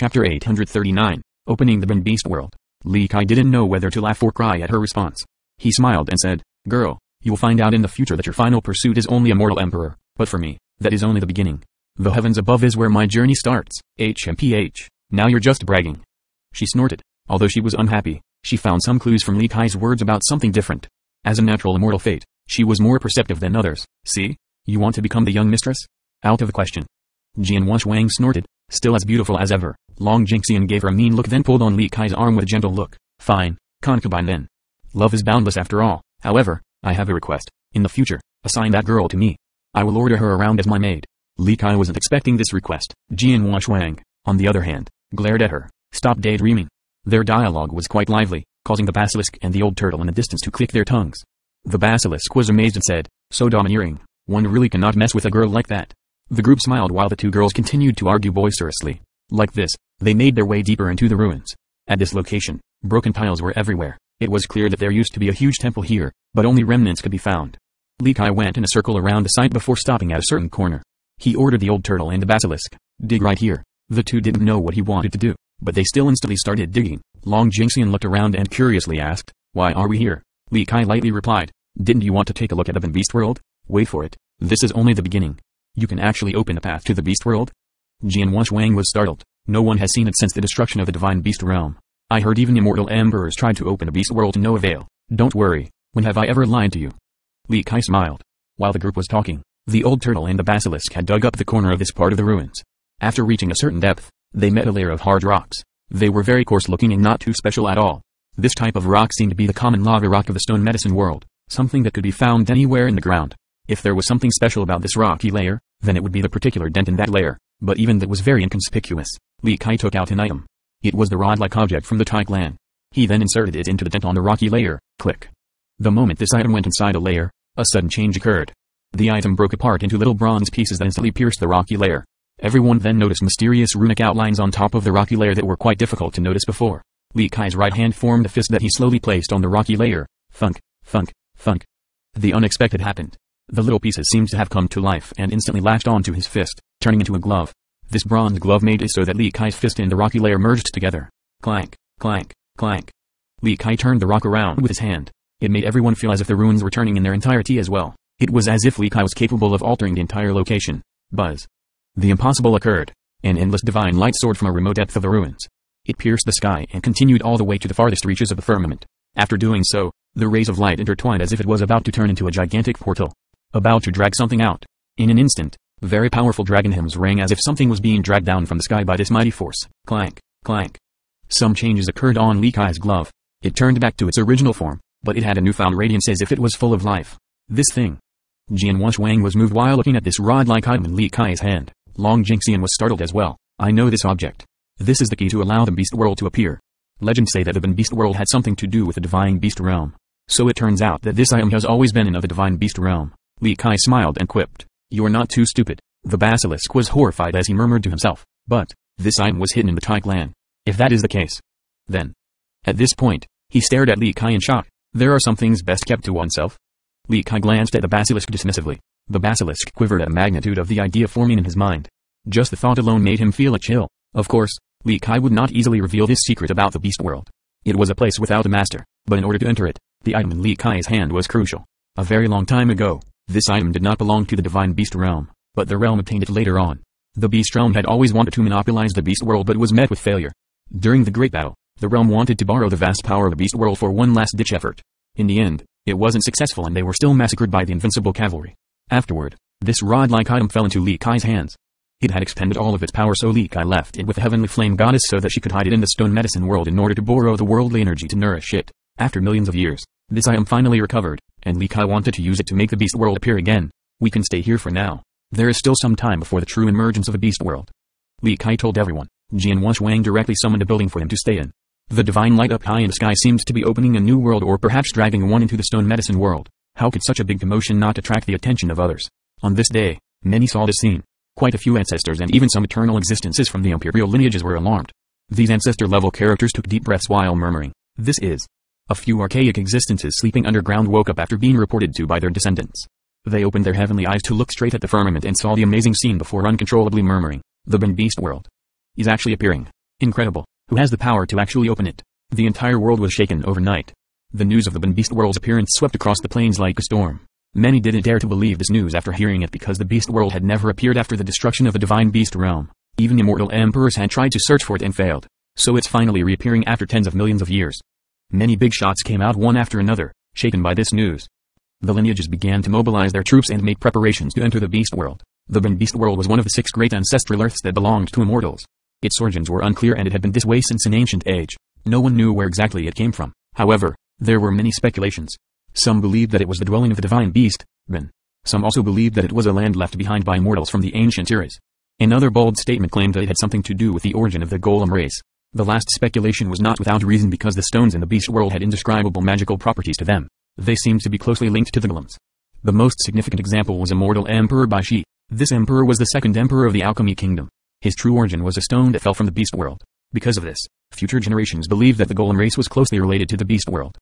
Chapter 839, Opening the Bi'an Beastworld. Li Kai didn't know whether to laugh or cry at her response. He smiled and said, "Girl, you'll find out in the future that your final pursuit is only Immortal Emperor, but for me, that is only the beginning. The heavens above is where my journey starts, HMPH, now you're just bragging." She snorted. Although she was unhappy, she found some clues from Li Kai's words about something different. As a natural immortal fate, she was more perceptive than others. "See? You want to become the young mistress? Out of the question." Jian Wushuang snorted, still as beautiful as ever. Long Jinxian gave her a mean look, then pulled on Li Kai's arm with a gentle look. "Fine, concubine then. Love is boundless after all. However, I have a request. In the future, assign that girl to me. I will order her around as my maid." Li Kai wasn't expecting this request. Jian Wushuang, on the other hand, glared at her. "Stop daydreaming." Their dialogue was quite lively, causing the basilisk and the old turtle in the distance to click their tongues. The basilisk was amazed and said, "So domineering. One really cannot mess with a girl like that." The group smiled while the two girls continued to argue boisterously. Like this, they made their way deeper into the ruins. At this location, broken tiles were everywhere. It was clear that there used to be a huge temple here, but only remnants could be found. Li Kai went in a circle around the site before stopping at a certain corner. He ordered the old turtle and the basilisk, "Dig right here." The two didn't know what he wanted to do, but they still instantly started digging. Long Jinxian looked around and curiously asked, "Why are we here?" Li Kai lightly replied, "Didn't you want to take a look at the Bi'an Beastworld? Wait for it. This is only the beginning. You can actually open a path to the Beastworld." Jian Wushuang was startled. No one has seen it since the destruction of the Divine Beast Realm. "I heard even immortal emperors tried to open a Beastworld to no avail. Don't worry, when have I ever lied to you?" Li Kai smiled. While the group was talking, the old turtle and the basilisk had dug up the corner of this part of the ruins. After reaching a certain depth, they met a layer of hard rocks. They were very coarse-looking and not too special at all. This type of rock seemed to be the common lava rock of the Stone Medicine World, something that could be found anywhere in the ground. If there was something special about this rocky layer, then it would be the particular dent in that layer, but even that was very inconspicuous. Li Kai took out an item. It was the rod-like object from the Tai Clan. He then inserted it into the dent on the rocky layer. Click. The moment this item went inside a layer, a sudden change occurred. The item broke apart into little bronze pieces that instantly pierced the rocky layer. Everyone then noticed mysterious runic outlines on top of the rocky layer that were quite difficult to notice before. Li Kai's right hand formed a fist that he slowly placed on the rocky layer. Thunk, thunk, thunk. The unexpected happened. The little pieces seemed to have come to life and instantly latched onto his fist, turning into a glove. This bronze glove made it so that Li Kai's fist and the rocky layer merged together. Clank, clank, clank. Li Kai turned the rock around with his hand. It made everyone feel as if the ruins were turning in their entirety as well. It was as if Li Kai was capable of altering the entire location. Buzz. The impossible occurred. An endless divine light soared from a remote depth of the ruins. It pierced the sky and continued all the way to the farthest reaches of the firmament. After doing so, the rays of light intertwined as if it was about to turn into a gigantic portal, about to drag something out. In an instant, very powerful dragon hymns rang as if something was being dragged down from the sky by this mighty force. Clank, clank. Some changes occurred on Li Kai's glove. It turned back to its original form, but it had a newfound radiance as if it was full of life. This thing. Jian Wushuang was moved while looking at this rod-like item in Li Kai's hand. Long Jinxian was startled as well. "I know this object. This is the key to allow the Beast World to appear. Legends say that the Bi'an Beast World had something to do with the Divine Beast Realm. So it turns out that this item has always been in of the Divine Beast Realm." Li Kai smiled and quipped, "You're not too stupid." The basilisk was horrified as he murmured to himself, "But this item was hidden in the Tai Clan. If that is the case, then." At this point, he stared at Li Kai in shock. "There are some things best kept to oneself." Li Kai glanced at the basilisk dismissively. The basilisk quivered at the magnitude of the idea forming in his mind. Just the thought alone made him feel a chill. Of course, Li Kai would not easily reveal this secret about the Beast World. It was a place without a master, but in order to enter it, the item in Li Kai's hand was crucial. A very long time ago, this item did not belong to the Divine Beast Realm, but the realm obtained it later on. The Beast Realm had always wanted to monopolize the Beast World but was met with failure. During the Great Battle, the realm wanted to borrow the vast power of the Beast World for one last-ditch effort. In the end, it wasn't successful and they were still massacred by the Invincible Cavalry. Afterward, this rod-like item fell into Li Kai's hands. It had expended all of its power, so Li Kai left it with the Heavenly Flame Goddess so that she could hide it in the Stone Medicine World in order to borrow the worldly energy to nourish it. After millions of years, this item finally recovered, and Li Kai wanted to use it to make the Beast World appear again. "We can stay here for now. There is still some time before the true emergence of a Beast World," Li Kai told everyone. Jian Wushuang directly summoned a building for him to stay in. The divine light up high in the sky seemed to be opening a new world or perhaps dragging one into the Stone Medicine World. How could such a big commotion not attract the attention of others? On this day, many saw the scene. Quite a few ancestors and even some eternal existences from the imperial lineages were alarmed. These ancestor-level characters took deep breaths while murmuring, "This is." A few archaic existences sleeping underground woke up after being reported to by their descendants. They opened their heavenly eyes to look straight at the firmament and saw the amazing scene before uncontrollably murmuring, "The Bi'an Beastworld is actually appearing." Incredible. Who has the power to actually open it? The entire world was shaken overnight. The news of the Bi'an Beastworld's appearance swept across the plains like a storm. Many didn't dare to believe this news after hearing it because the Beastworld had never appeared after the destruction of the Divine Beast Realm. Even immortal emperors had tried to search for it and failed. So it's finally reappearing after tens of millions of years. Many big shots came out one after another, shaken by this news. The lineages began to mobilize their troops and make preparations to enter the Beastworld. The Bi'an Beastworld was one of the 6 great ancestral earths that belonged to immortals. Its origins were unclear and it had been this way since an ancient age. No one knew where exactly it came from. However, there were many speculations. Some believed that it was the dwelling of the divine beast, Bin. Some also believed that it was a land left behind by immortals from the ancient eras. Another bold statement claimed that it had something to do with the origin of the golem race. The last speculation was not without reason because the stones in the beast world had indescribable magical properties to them. They seemed to be closely linked to the golems. The most significant example was Immortal Emperor Baishi. This emperor was the 2nd emperor of the Alchemy Kingdom. His true origin was a stone that fell from the beast world. Because of this, future generations believed that the golem race was closely related to the beast world.